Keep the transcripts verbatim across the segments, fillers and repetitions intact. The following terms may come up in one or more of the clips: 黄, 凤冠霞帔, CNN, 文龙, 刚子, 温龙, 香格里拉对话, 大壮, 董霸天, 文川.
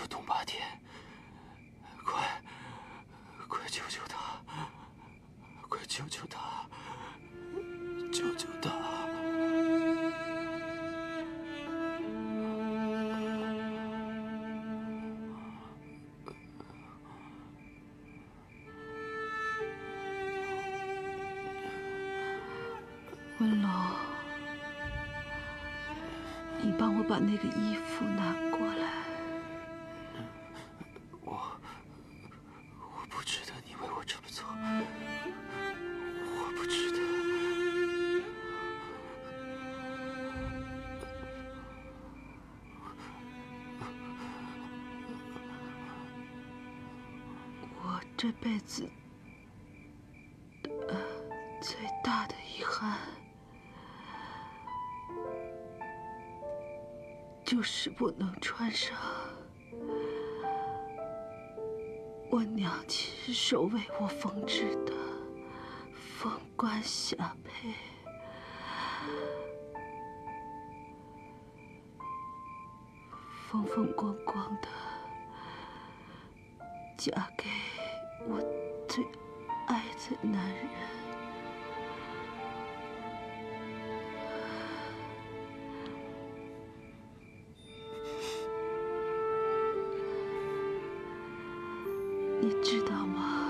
救董霸天！快，快救救他！快救救他！救救他！温龙，你帮我把那个衣服拿过来。 这辈子，呃，最大的遗憾，就是不能穿上我娘亲手为我缝制的凤冠霞帔。风风光光的嫁给 我最爱的男人，你知道吗？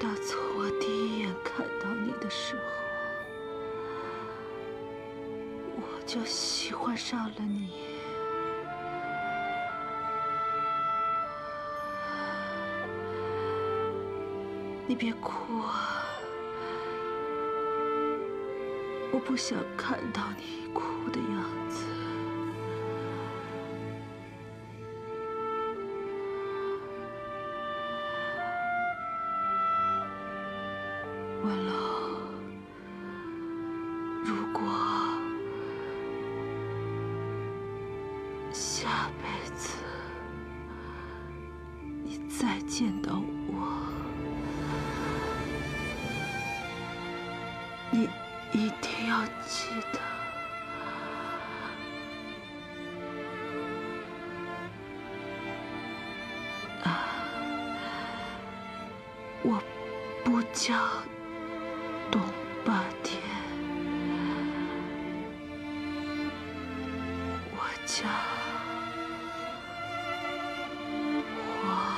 打从我第一眼看到你的时候，我就喜欢上了你。 你别哭啊！我不想看到你哭的样子。文龙，如果下辈子你再见到我， 你一定要记得，啊，我不叫董霸天，我叫黄。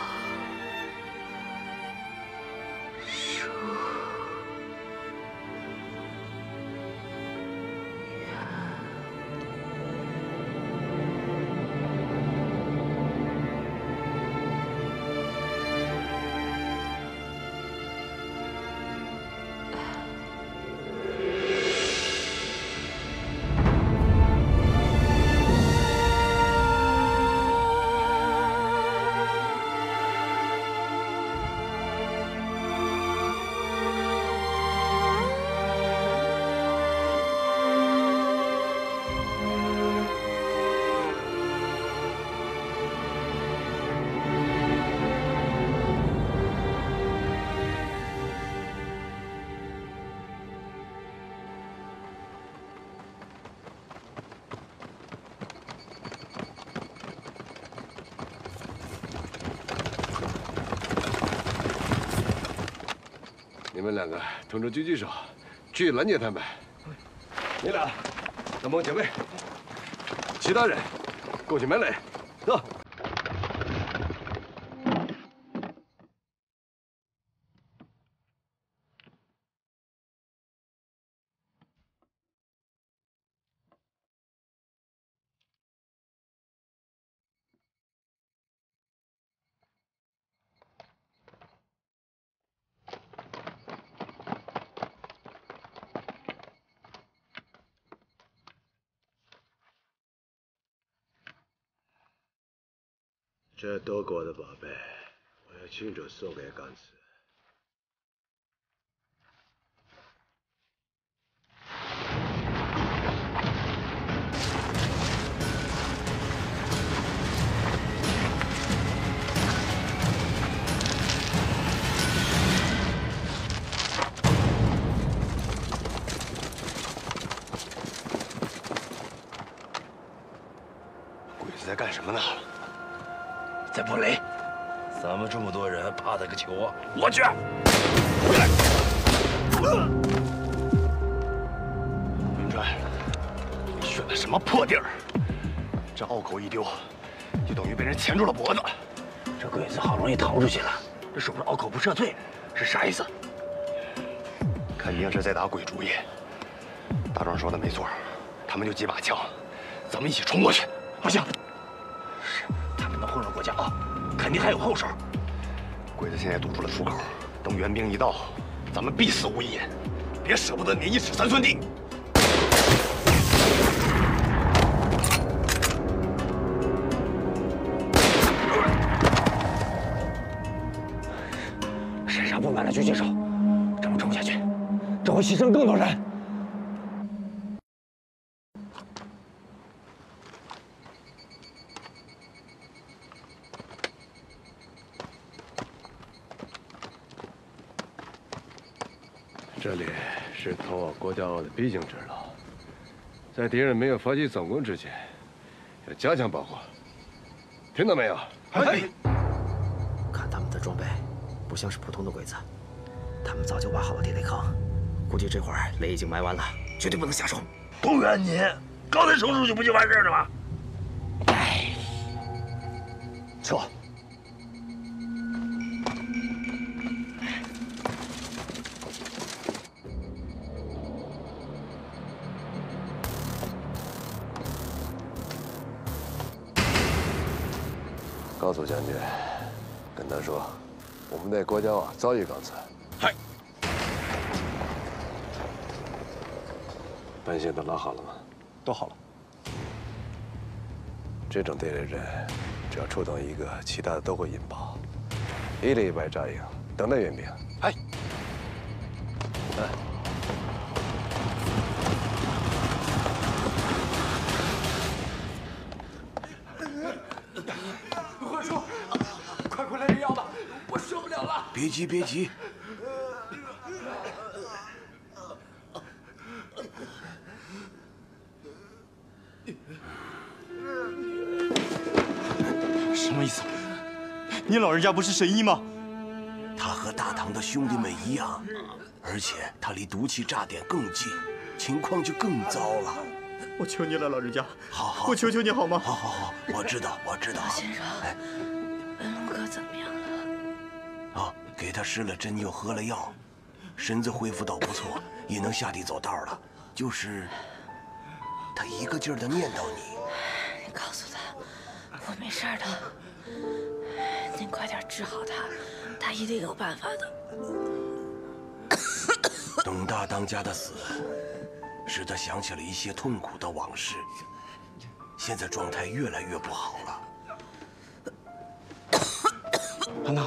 你们两个通知狙击手，去拦截他们。你俩当帮姐妹，其他人过去埋雷。走。这多国的宝贝，我要亲手送给刚子。鬼子在干什么呢？在破雷。咱们这么多人，怕他个球啊！我去。文川，你选的什么破地儿？这拗口一丢，就等于被人钳住了脖子。这鬼子好容易逃出去了，这是不是拗口不撤退？是啥意思？看一定是在打鬼主意。大壮说的没错，他们就几把枪，咱们一起冲过去。不行，是他们能混入国家啊，肯定还有后手。鬼子现在堵住了出口，等援兵一到，咱们必死无疑。别舍不得你一尺三寸地。 举起手，这么冲下去，这会牺牲更多人。这里是通往国家澳的必经之路，在敌人没有发起总攻之前，要加强保护。听到没有？哎，看他们的装备，不像是普通的鬼子。 他们早就挖好了地雷坑，估计这会儿雷已经埋完了，绝对不能下手。动员你，刚才手出去不就完事儿了吗？哎，撤！告诉将军，跟他说，我们在国家啊遭遇钢刺。 嗨，本线都拉好了吗？都好了。这种地雷阵，只要触动一个，其他的都会引爆。一里一百扎营，等待援兵。嗨，来，快叔，快过来人妖吧，我受不了了！别急，别急。 什么意思？你老人家不是神医吗？他和大唐的兄弟们一样，而且他离毒气炸点更近，情况就更糟了。我求你了，老人家，好好，我求求你好吗？好好好，我知道，我知道。先生，龙哥怎么样了？啊，给他施了针，又喝了药，身子恢复到不错，也能下地走道了。就是他一个劲儿的念叨你，你告诉他。 我没事的，您快点治好他，他一定有办法的。董大当家的死，使他想起了一些痛苦的往事，现在状态越来越不好了。安娜，